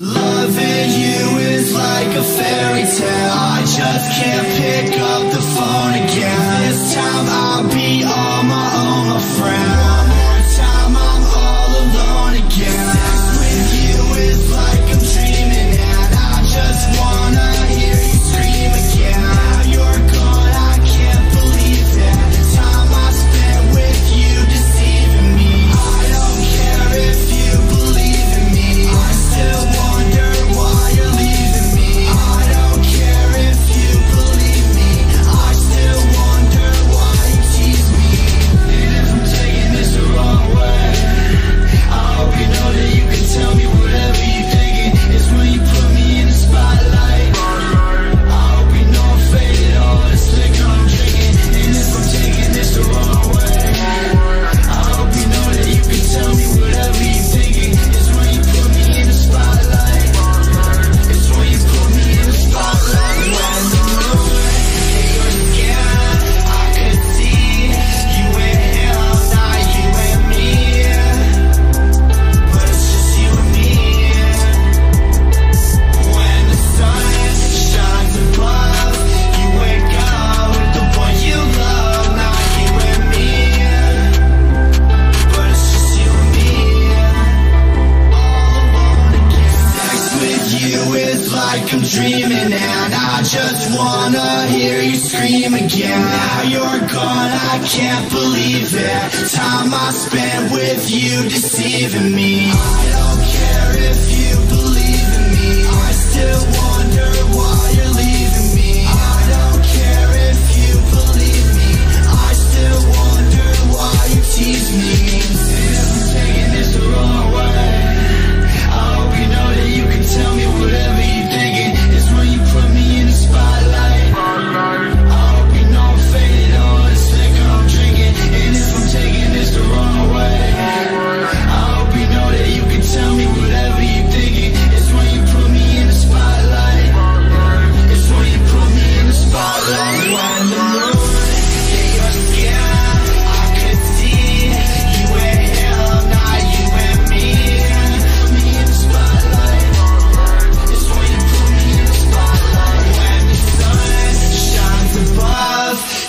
Loving you is like a fairy tale. I just can't pick up the phone again. This time I'll be on my own, my friend. One more time, I'm all alone again. Sex with you is like I'm dreaming, and I just wanna hear you scream again. Now you're gone, I can't believe it. The time I spent with you deceiving me. I don't care if you believe in me. I still want. Like I'm dreaming, and I just wanna hear you scream again. Now you're gone, I can't believe it. Time I spent with you deceiving me. I don't care if you believe in me. I still wonder why you're leaving.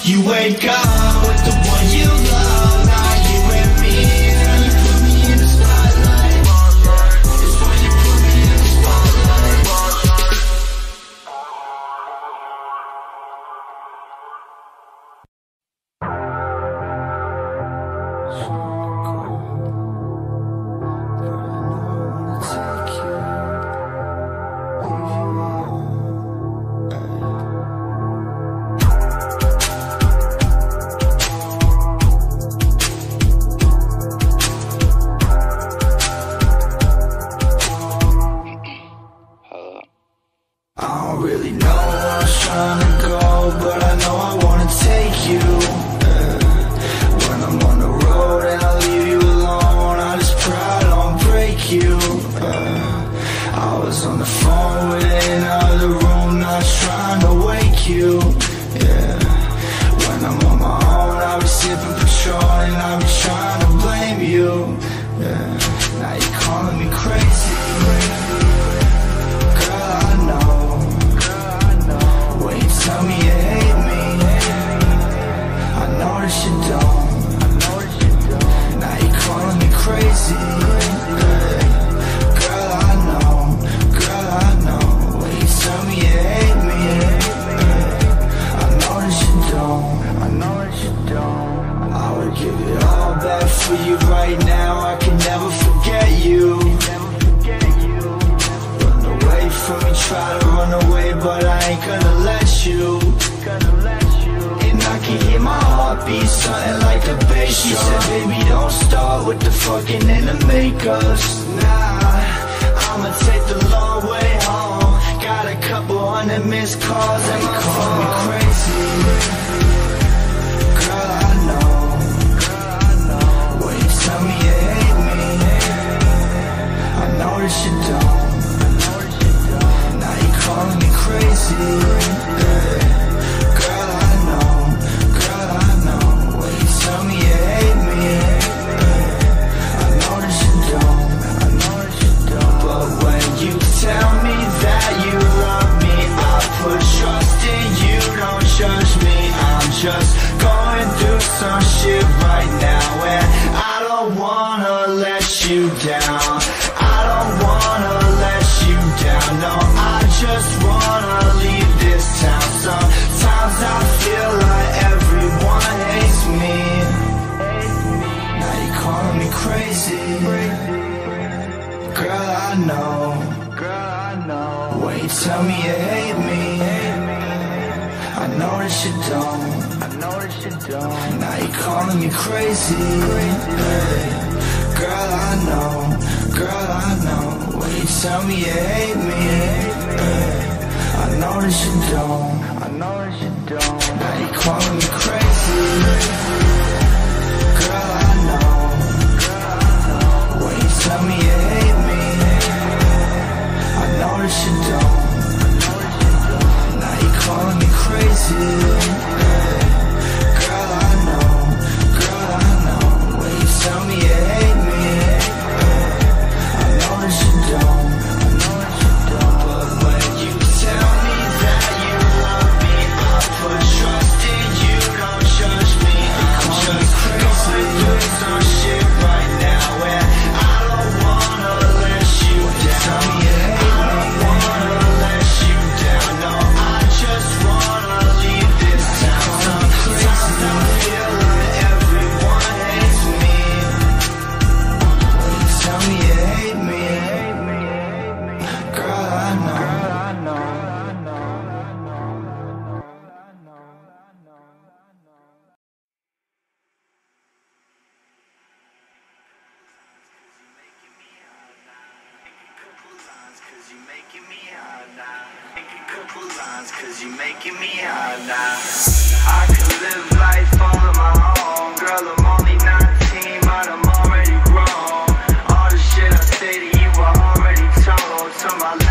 You wake up with the one you love. Now you and me. Now you put me in the spotlight. It's when you put me in the spotlight. So cold, but I know to take you, leave you alone. Something like a bass. She said, baby, don't start with the fucking and the makeups. Nah, I'ma take the long way home. Got a couple hundred missed calls and my phone. Call me crazy, girl, I know. When you tell me you hate me, I know that you don't. Now you calling me crazy, girl, I know. Tell me you hate me, I know that you don't, but when you know, girl, I know. When you tell me you hate me, I know that you don't. Now you're calling me crazy, girl, I know, girl, I know. When you tell me you hate me, I know that you don't. Now you're calling me crazy, girl, I know. When you tell me you hate me, I know that you don't. Now you're calling me crazy, girl, I know, girl, I know. When you tell me you hate me, I know that you don't. But when you tell me that you want me up for trusting you, don't judge me. I'm just going through some shit right now where I don't wanna let you down. I don't wanna let you down. No, I just wanna leave this town. Sometimes I feel like everyone hates me. When you tell me you hate me, girl, I know. Cause you making me hot now. Make a couple lines, cause you making me hot now. I could live life all on my own. Girl, I'm only 19, but I'm already grown. All the shit I say to you, I already told. To my